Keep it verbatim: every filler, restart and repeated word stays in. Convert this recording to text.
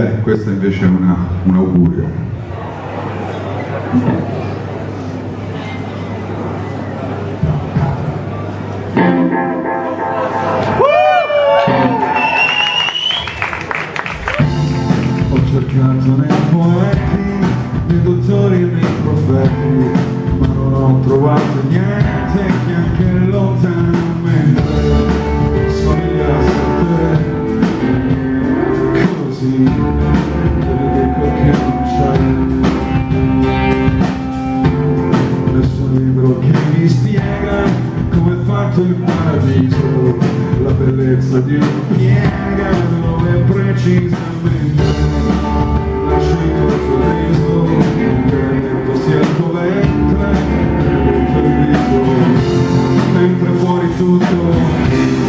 Beh, questo invece è una, un augurio. Ho cercato nei poeti, nei dottori e nei profeti, ma non ho trovato niente che anche lontanamente somigliasse a te. Te lo dico che non c'è. Nessun libro che mi spiega come è fatto il paradiso, la bellezza di una piega dove precisamente nasce il tuo sorriso, che dentro sia il tuo ventre, il tuo viso, mentre fuori tutto.